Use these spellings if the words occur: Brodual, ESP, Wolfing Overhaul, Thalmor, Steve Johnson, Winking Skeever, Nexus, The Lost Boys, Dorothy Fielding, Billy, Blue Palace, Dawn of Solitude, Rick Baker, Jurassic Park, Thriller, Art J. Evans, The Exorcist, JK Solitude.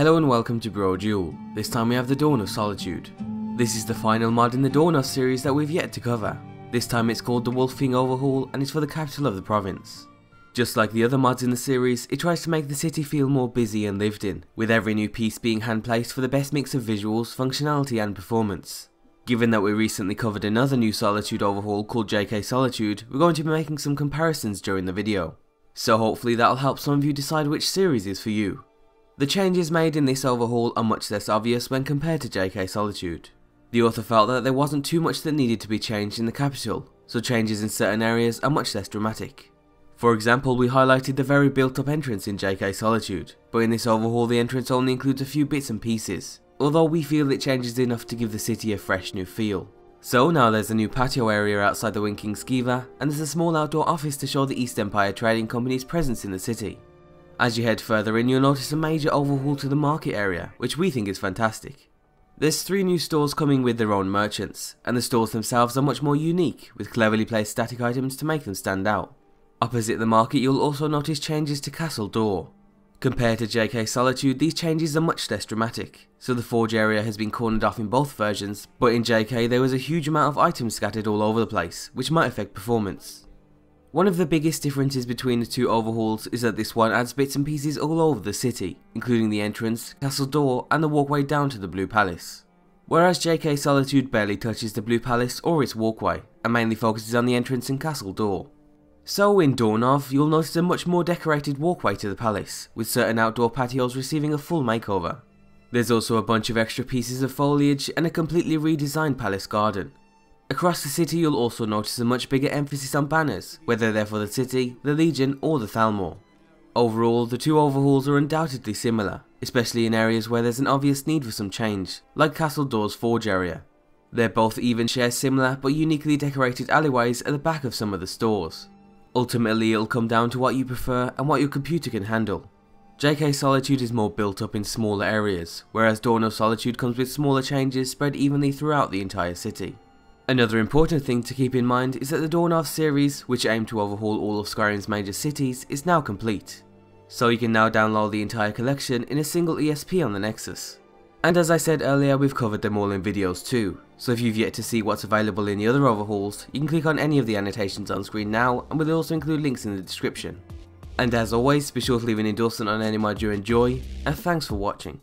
Hello and welcome to Brodual. This time we have the Dawn of Solitude. This is the final mod in the Dawn of series that we've yet to cover. This time it's called the Wolfing Overhaul and it's for the capital of the province. Just like the other mods in the series, it tries to make the city feel more busy and lived in, with every new piece being hand-placed for the best mix of visuals, functionality and performance. Given that we recently covered another new Solitude overhaul called JK Solitude, we're going to be making some comparisons during the video. So hopefully that'll help some of you decide which series is for you. The changes made in this overhaul are much less obvious when compared to JK Solitude. The author felt that there wasn't too much that needed to be changed in the capital, so changes in certain areas are much less dramatic. For example, we highlighted the very built-up entrance in JK Solitude, but in this overhaul the entrance only includes a few bits and pieces, although we feel it changes enough to give the city a fresh new feel. So now there's a new patio area outside the Winking Skeever, and there's a small outdoor office to show the East Empire Trading Company's presence in the city. As you head further in, you'll notice a major overhaul to the market area, which we think is fantastic. There's 3 new stores coming with their own merchants, and the stores themselves are much more unique, with cleverly placed static items to make them stand out. Opposite the market, you'll also notice changes to Castle Door. Compared to JK Solitude, these changes are much less dramatic, so the forge area has been cornered off in both versions, but in JK there was a huge amount of items scattered all over the place, which might affect performance. One of the biggest differences between the two overhauls is that this one adds bits and pieces all over the city, including the entrance, Castle Door and the walkway down to the Blue Palace. Whereas JK Solitude barely touches the Blue Palace or its walkway, and mainly focuses on the entrance and Castle Door. So in Dawn of, you'll notice a much more decorated walkway to the palace, with certain outdoor patios receiving a full makeover. There's also a bunch of extra pieces of foliage and a completely redesigned palace garden. Across the city you'll also notice a much bigger emphasis on banners, whether they're for the city, the Legion or the Thalmor. Overall, the two overhauls are undoubtedly similar, especially in areas where there's an obvious need for some change, like Castle Door's forge area. They both even share similar but uniquely decorated alleyways at the back of some of the stores. Ultimately it'll come down to what you prefer and what your computer can handle. JK Solitude is more built up in smaller areas, whereas Dawn of Solitude comes with smaller changes spread evenly throughout the entire city. Another important thing to keep in mind is that the Dawn of series, which aimed to overhaul all of Skyrim's major cities, is now complete. So you can now download the entire collection in a single ESP on the Nexus. And as I said earlier, we've covered them all in videos too, so if you've yet to see what's available in the other overhauls, you can click on any of the annotations on screen now, and we'll also include links in the description. And as always, be sure to leave an endorsement on any mod you enjoy, and thanks for watching.